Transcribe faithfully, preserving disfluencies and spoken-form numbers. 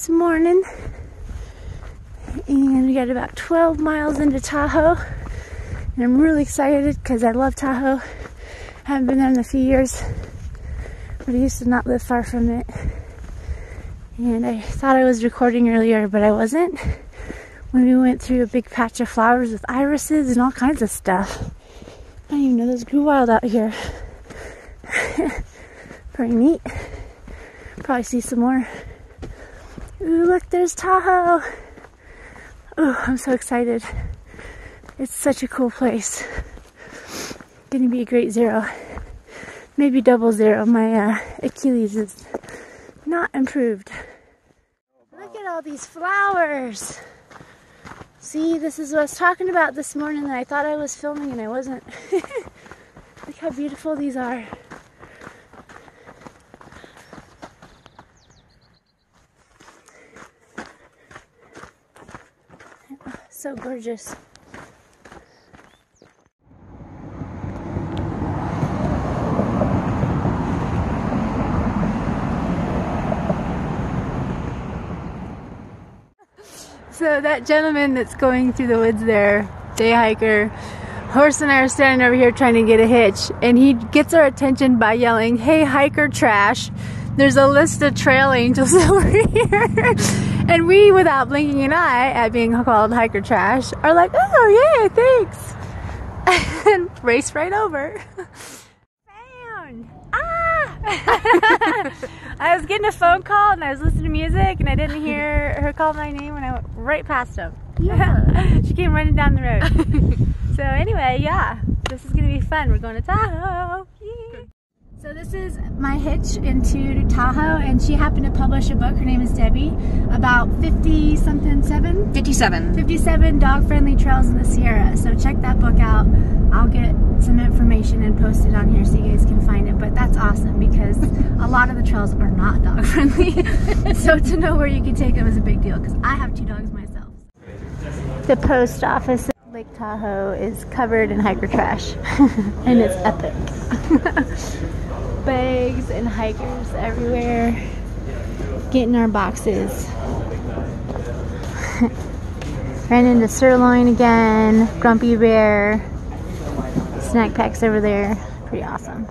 it's morning and we got about twelve miles into Tahoe, and I'm really excited because I love Tahoe. I haven't been there in a few years, but I used to not live far from it. And I thought I was recording earlier, but I wasn't, when we went through a big patch of flowers with irises and all kinds of stuff. I didn't even know those grew wild out here. Pretty neat. Probably see some more. Ooh, look, there's Tahoe. Ooh, I'm so excited. It's such a cool place. Gonna be a great zero. Maybe double zero. My uh, Achilles is not improved. Look at all these flowers. See, this is what I was talking about this morning that I thought I was filming and I wasn't. Look how beautiful these are. So gorgeous. So that gentleman that's going through the woods there, day hiker, Horst and I are standing over here trying to get a hitch, and he gets our attention by yelling, "Hey, hiker trash, there's a list of trail angels over here." And we, without blinking an eye at being called hiker trash, are like, "Oh, yay, thanks." And race right over. Found! Ah! I was getting a phone call and I was listening to music and I didn't hear her call my name and I went right past him. Yeah. She came running down the road. So anyway, yeah, this is going to be fun. We're going to Tahoe. Yay. So this is my hitch into Tahoe, and she happened to publish a book. Her name is Debbie, about fifty something seven? fifty-seven. fifty-seven dog-friendly trails in the Sierra. So check that book out. I'll get some information and post it on here so you guys can find it. But that's awesome because a lot of the trails are not dog-friendly. So to know where you can take them is a big deal because I have two dogs myself. The post office in Lake Tahoe is covered in hiker trash. And it's epic. Bags and hikers everywhere getting our boxes. Ran into sirloin again, grumpy bear, snack packs over there, pretty awesome.